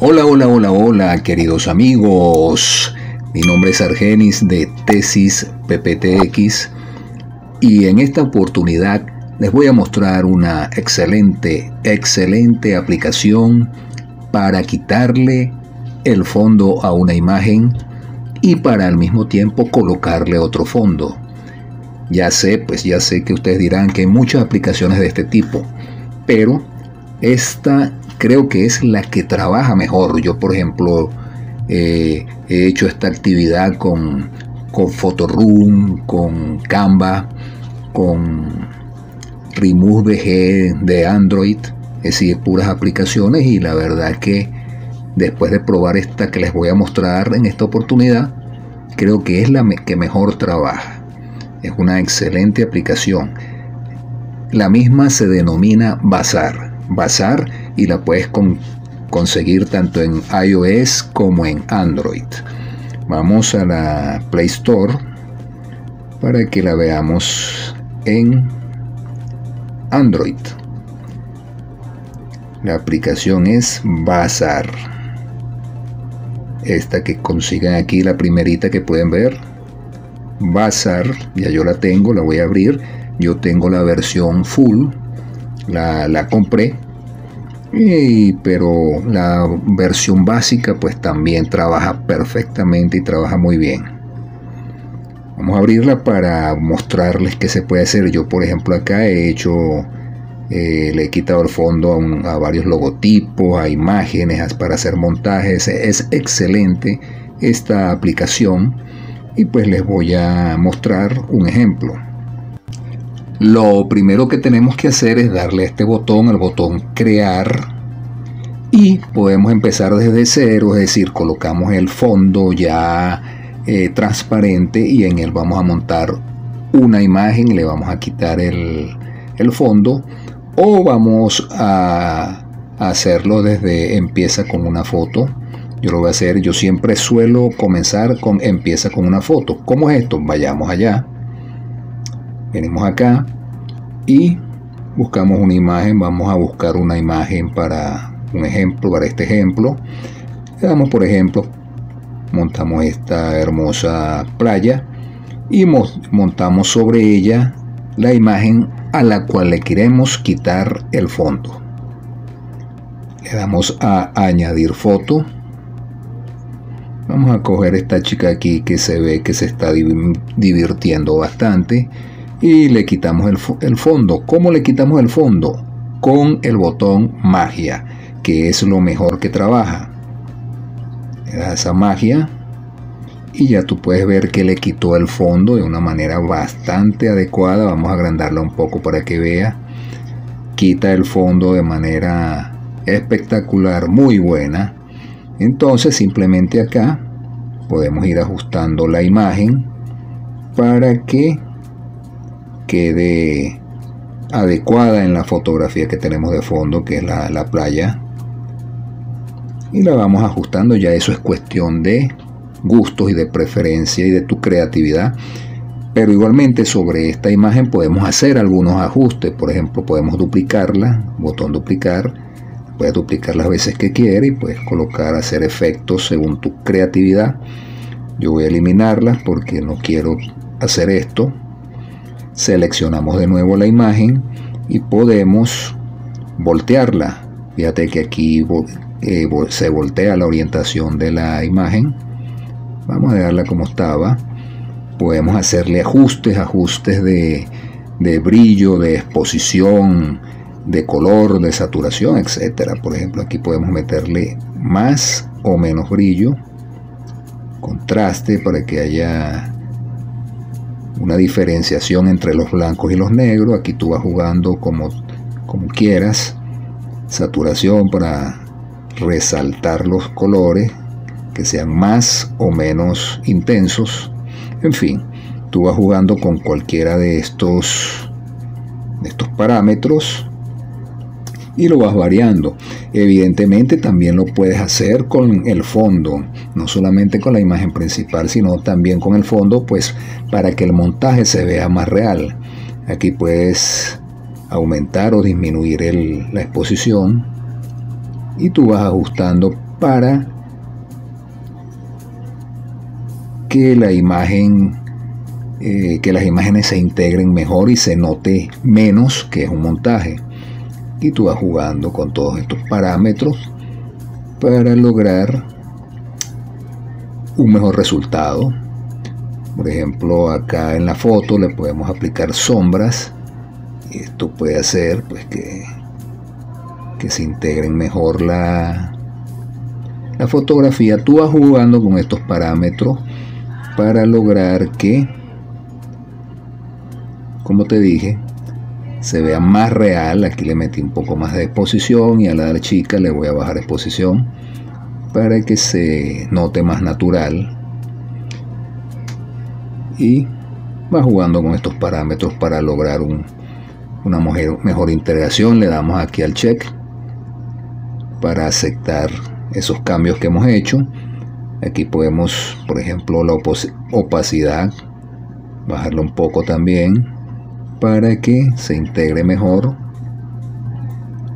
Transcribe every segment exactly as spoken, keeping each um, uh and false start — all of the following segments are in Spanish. Hola, hola, hola, hola, queridos amigos. Mi nombre es Argenis de Tesis P P T X y en esta oportunidad les voy a mostrar una excelente, excelente aplicación para quitarle el fondo a una imagen y para al mismo tiempo colocarle otro fondo. Ya sé, pues ya sé que ustedes dirán que hay muchas aplicaciones de este tipo, pero esta creo que es la que trabaja mejor. Yo, por ejemplo, eh, he hecho esta actividad con, con PhotoRoom, con Canva, con Remove B G de Android, es decir, puras aplicaciones, y la verdad que después de probar esta que les voy a mostrar en esta oportunidad, creo que es la que mejor trabaja. Es una excelente aplicación. La misma se denomina Bazaart. Bazaart y la puedes con, conseguir tanto en iOS como en Android. Vamos a la Play Store para que la veamos en Android. La aplicación es Bazaart. Esta que consigan aquí, la primerita que pueden ver. Bazaart, ya yo la tengo, la voy a abrir. Yo tengo la versión full, la, la compré, y, pero la versión básica pues también trabaja perfectamente y trabaja muy bien. Vamos a abrirla para mostrarles qué se puede hacer. Yo, por ejemplo, acá he hecho, eh, le he quitado el fondo a, un, a varios logotipos, a imágenes, para hacer montajes. Es excelente esta aplicación. Y pues les voy a mostrar un ejemplo. Lo primero que tenemos que hacer es darle a este botón, al botón crear, y podemos empezar desde cero, es decir, colocamos el fondo ya eh, transparente y en él vamos a montar una imagen y le vamos a quitar el, el fondo, o vamos a hacerlo desde empieza con una foto. Yo lo voy a hacer, yo siempre suelo comenzar con empieza con una foto. ¿Cómo es esto? Vayamos allá. Venimos acá y buscamos una imagen. Vamos a buscar una imagen para un ejemplo, para este ejemplo. Le damos, por ejemplo, montamos esta hermosa playa y montamos sobre ella la imagen a la cual le queremos quitar el fondo. Le damos a añadir foto. Vamos a coger esta chica aquí que se ve que se está divirtiendo bastante y le quitamos el, el fondo. ¿Cómo le quitamos el fondo? Con el botón magia, que es lo mejor que trabaja. Le das esa magia y ya tú puedes ver que le quitó el fondo de una manera bastante adecuada. Vamos a agrandarla un poco para que vea. Quita el fondo de manera espectacular, muy buena. Entonces simplemente acá podemos ir ajustando la imagen para que quede adecuada en la fotografía que tenemos de fondo, que es la, la playa. Y la vamos ajustando, ya eso es cuestión de gustos y de preferencia y de tu creatividad. Pero igualmente sobre esta imagen podemos hacer algunos ajustes. Por ejemplo, podemos duplicarla, botón duplicar. Puedes duplicar las veces que quieras y puedes colocar, hacer efectos según tu creatividad. Yo voy a eliminarlas porque no quiero hacer esto. Seleccionamos de nuevo la imagen y podemos voltearla. Fíjate que aquí eh, se voltea la orientación de la imagen. Vamos a dejarla como estaba. Podemos hacerle ajustes, ajustes de, de brillo, de exposición, de color, de saturación, etcétera. Por ejemplo, aquí podemos meterle más o menos brillo, contraste, para que haya una diferenciación entre los blancos y los negros. Aquí tú vas jugando como, como quieras. Saturación para resaltar los colores que sean más o menos intensos. En fin, tú vas jugando con cualquiera de estos, de estos parámetros y lo vas variando. Evidentemente también lo puedes hacer con el fondo, no solamente con la imagen principal, sino también con el fondo, pues para que el montaje se vea más real. Aquí puedes aumentar o disminuir el, la exposición y tú vas ajustando para que la imagen eh, que las imágenes se integren mejor y se note menos que es un montaje, y tú vas jugando con todos estos parámetros para lograr un mejor resultado. Por ejemplo, acá en la foto le podemos aplicar sombras y esto puede hacer pues que, que se integren mejor la, la fotografía. Tú vas jugando con estos parámetros para lograr que, como te dije, se vea más real. Aquí le metí un poco más de exposición y a la chica le voy a bajar exposición para que se note más natural, y va jugando con estos parámetros para lograr un, una mejor integración. Le damos aquí al check para aceptar esos cambios que hemos hecho. Aquí podemos, por ejemplo, la opacidad bajarla un poco también para que se integre mejor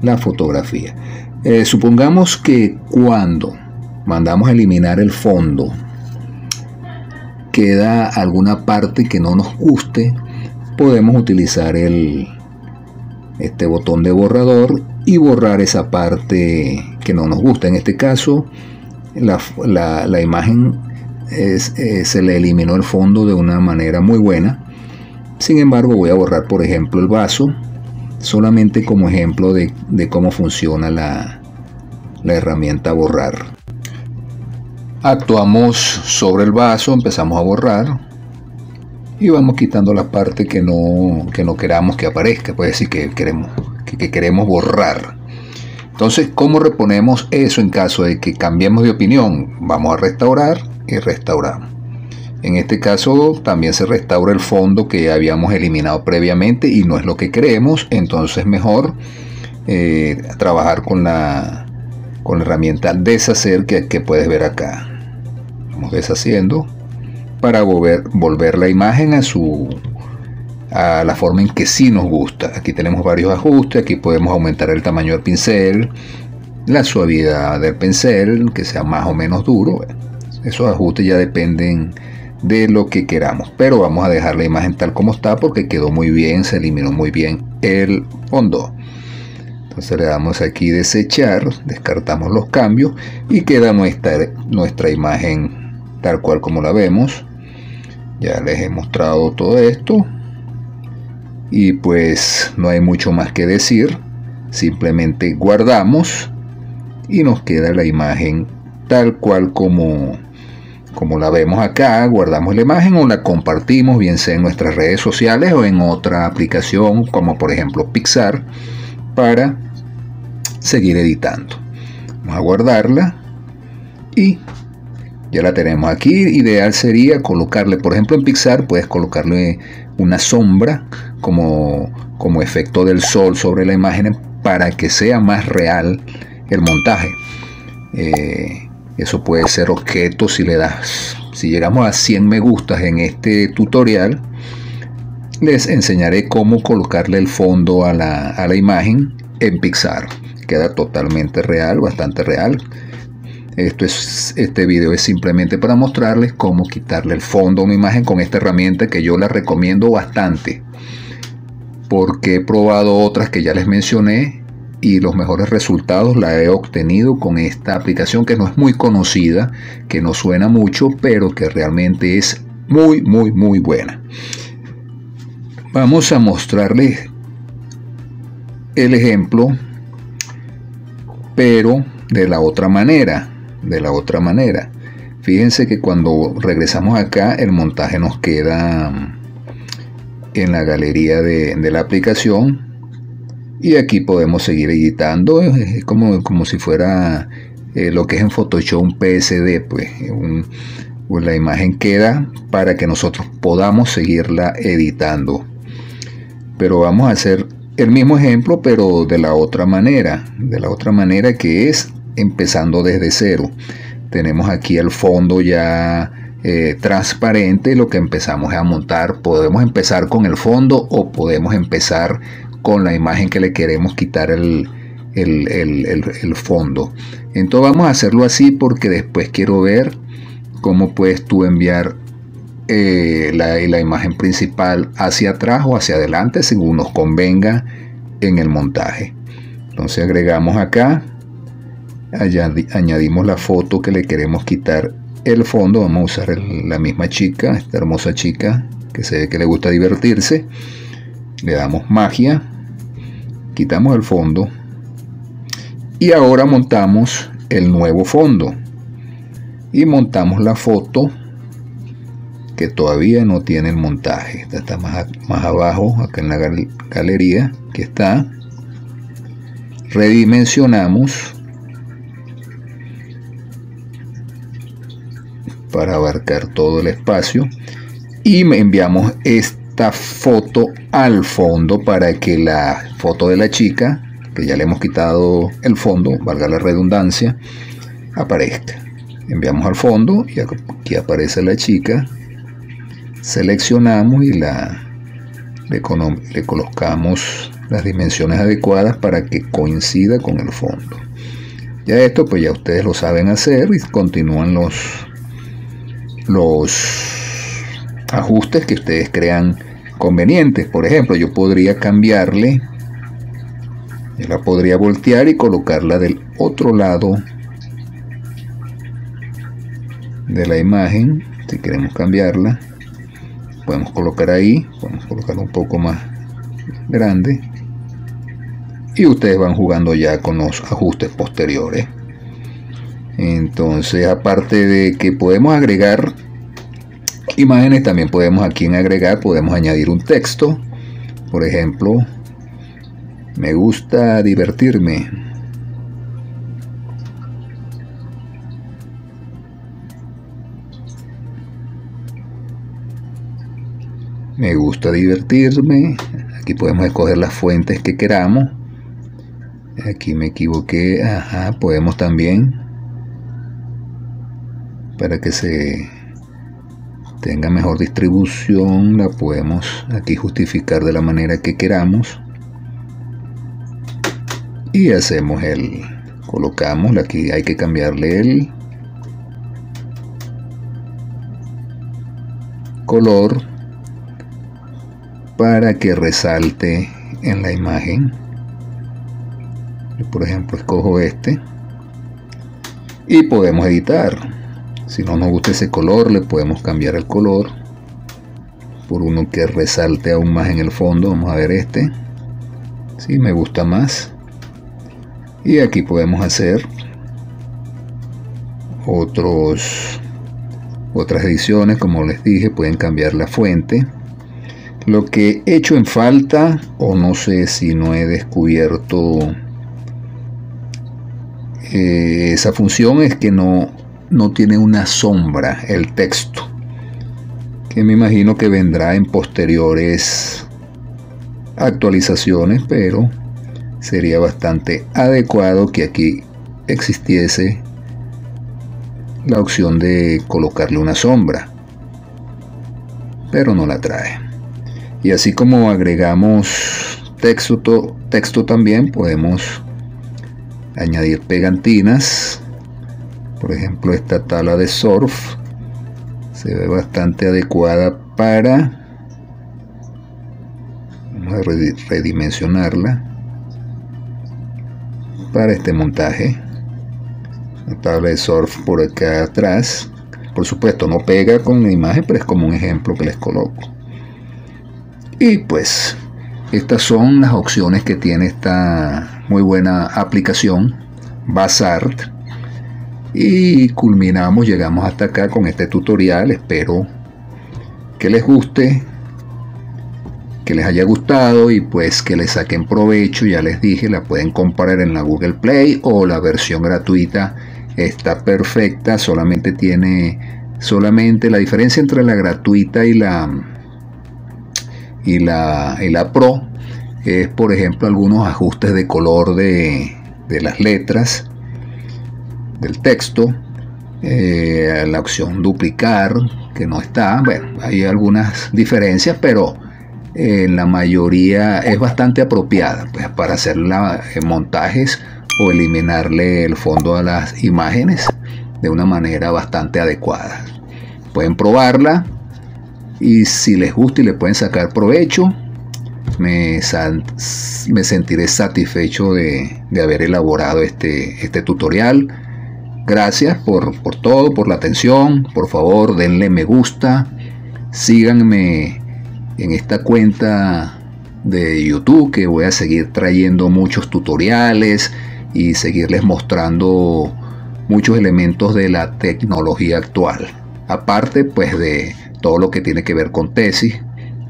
la fotografía. Eh, supongamos que cuando mandamos a eliminar el fondo queda alguna parte que no nos guste, podemos utilizar el, este botón de borrador y borrar esa parte que no nos gusta. En este caso la, la, la imagen es, eh, se le eliminó el fondo de una manera muy buena. Sin embargo, voy a borrar por ejemplo el vaso, solamente como ejemplo de, de cómo funciona la, la herramienta borrar. Actuamos sobre el vaso, empezamos a borrar y vamos quitando la parte que no, que no queramos que aparezca, puede decir que queremos, que, que queremos borrar. Entonces, ¿cómo reponemos eso en caso de que cambiemos de opinión? Vamos a restaurar y restauramos. En este caso también se restaura el fondo que habíamos eliminado previamente y no es lo que queremos, entonces mejor eh, trabajar con la... con la herramienta deshacer que, que puedes ver acá. Vamos deshaciendo para volver, volver la imagen a su a la forma en que sí nos gusta. Aquí tenemos varios ajustes, aquí podemos aumentar el tamaño del pincel, la suavidad del pincel, que sea más o menos duro. Esos ajustes ya dependen de lo que queramos, pero vamos a dejar la imagen tal como está porque quedó muy bien, se eliminó muy bien el fondo. Entonces le damos aquí desechar, descartamos los cambios y queda nuestra, nuestra imagen tal cual como la vemos. Ya les he mostrado todo esto y pues no hay mucho más que decir. Simplemente guardamos y nos queda la imagen tal cual como, como la vemos acá. Guardamos la imagen o la compartimos, bien sea en nuestras redes sociales o en otra aplicación como por ejemplo Pixar, para seguir editando. Vamos a guardarla y ya la tenemos aquí. Ideal sería colocarle, por ejemplo en Pixar puedes colocarle una sombra como, como efecto del sol sobre la imagen para que sea más real el montaje. Eh, eso puede ser objeto. Si le das, si llegamos a cien me gustas en este tutorial, les enseñaré cómo colocarle el fondo a la, a la imagen en Pixar. Queda totalmente real, bastante real. Esto es, este video es simplemente para mostrarles cómo quitarle el fondo a una imagen con esta herramienta, que yo la recomiendo bastante porque he probado otras que ya les mencioné y los mejores resultados la he obtenido con esta aplicación, que no es muy conocida, que no suena mucho, pero que realmente es muy muy muy buena. Vamos a mostrarles el ejemplo, pero de la otra manera, de la otra manera. Fíjense que cuando regresamos acá, el montaje nos queda en la galería de, de la aplicación y aquí podemos seguir editando. Es como, como si fuera eh, lo que es en Photoshop un P S D, pues, un, pues la imagen queda para que nosotros podamos seguirla editando. Pero vamos a hacer el mismo ejemplo, pero de la otra manera, de la otra manera que es empezando desde cero. Tenemos aquí el fondo ya eh, transparente, lo que empezamos a montar. Podemos empezar con el fondo o podemos empezar con la imagen que le queremos quitar el, el, el, el, el fondo. Entonces vamos a hacerlo así porque después quiero ver cómo puedes tú enviar eh, la, la imagen principal hacia atrás o hacia adelante según nos convenga en el montaje. Entonces agregamos acá, añadimos la foto que le queremos quitar el fondo. Vamos a usar el, la misma chica, esta hermosa chica que se ve que le gusta divertirse. Le damos magia, quitamos el fondo y ahora montamos el nuevo fondo y montamos la foto que todavía no tiene el montaje. Esta está más, más abajo, acá en la gal galería que está. Redimensionamos para abarcar todo el espacio y enviamos esta foto al fondo para que la foto de la chica, que ya le hemos quitado el fondo, valga la redundancia, aparezca. Enviamos al fondo y aquí aparece la chica. Seleccionamos y la le, le colocamos las dimensiones adecuadas para que coincida con el fondo. Ya esto pues ya ustedes lo saben hacer y continúan los los ajustes que ustedes crean convenientes. Por ejemplo, yo podría cambiarle, yo la podría voltear y colocarla del otro lado de la imagen. Si queremos cambiarla, podemos colocar ahí, podemos colocarla un poco más grande y ustedes van jugando ya con los ajustes posteriores. Entonces, aparte de que podemos agregar imágenes, también podemos aquí en agregar, podemos añadir un texto. Por ejemplo, me gusta divertirme. Me gusta divertirme. Aquí podemos escoger las fuentes que queramos. Aquí me equivoqué. Ajá, podemos también, para que se tenga mejor distribución, la podemos aquí justificar de la manera que queramos y hacemos el colocamos aquí. Hay que cambiarle el color para que resalte en la imagen. Yo, por ejemplo, escojo este y podemos editar. Si no nos gusta ese color, le podemos cambiar el color por uno que resalte aún más en el fondo. Vamos a ver este. Sí, me gusta más. Y aquí podemos hacer otros, otras ediciones. Como les dije, pueden cambiar la fuente. Lo que he hecho en falta, o no sé si no he descubierto eh, esa función, es que no... no tiene una sombra el texto, que me imagino que vendrá en posteriores actualizaciones, pero sería bastante adecuado que aquí existiese la opción de colocarle una sombra, pero no la trae. Y así como agregamos texto, texto también podemos añadir pegantinas. Por ejemplo, esta tabla de surf se ve bastante adecuada para... Vamos a redimensionarla para este montaje. La tabla de surf por acá atrás. Por supuesto, no pega con la imagen, pero es como un ejemplo que les coloco. Y pues, estas son las opciones que tiene esta muy buena aplicación, Bazaart. Y culminamos, llegamos hasta acá con este tutorial. Espero que les guste, que les haya gustado y pues que les saquen provecho. Ya les dije, la pueden comprar en la Google Play o la versión gratuita está perfecta. Solamente tiene, solamente la diferencia entre la gratuita y la, y la, y la Pro es, por ejemplo, algunos ajustes de color de, de las letras, del texto, eh, la opción duplicar que no está. Bueno, hay algunas diferencias, pero eh, la mayoría es bastante apropiada, pues, para hacer la, eh, montajes o eliminarle el fondo a las imágenes de una manera bastante adecuada. Pueden probarla y si les gusta y le pueden sacar provecho, me, me sentiré satisfecho de, de haber elaborado este, este tutorial. Gracias por, por todo, por la atención. Por favor, denle me gusta, síganme en esta cuenta de YouTube, que voy a seguir trayendo muchos tutoriales y seguirles mostrando muchos elementos de la tecnología actual, aparte pues de todo lo que tiene que ver con tesis,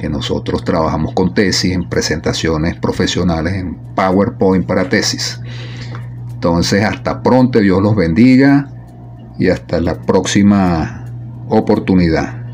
que nosotros trabajamos con tesis en presentaciones profesionales, en PowerPoint para tesis. Entonces, hasta pronto, Dios los bendiga y hasta la próxima oportunidad.